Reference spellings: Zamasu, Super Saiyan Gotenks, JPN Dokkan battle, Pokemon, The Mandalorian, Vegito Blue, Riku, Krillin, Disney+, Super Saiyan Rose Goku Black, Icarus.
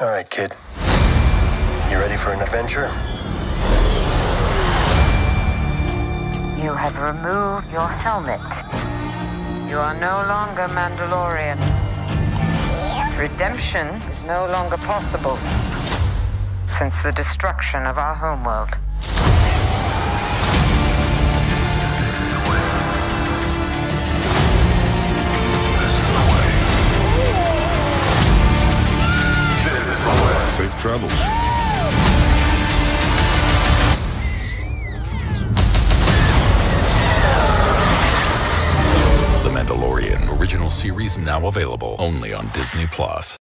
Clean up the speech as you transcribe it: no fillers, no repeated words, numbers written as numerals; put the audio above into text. All right, kid. You ready for an adventure? You have removed your helmet. You are no longer Mandalorian. Redemption is no longer possible since the destruction of our homeworld. Safe travels. The Mandalorian original series now available only on Disney+.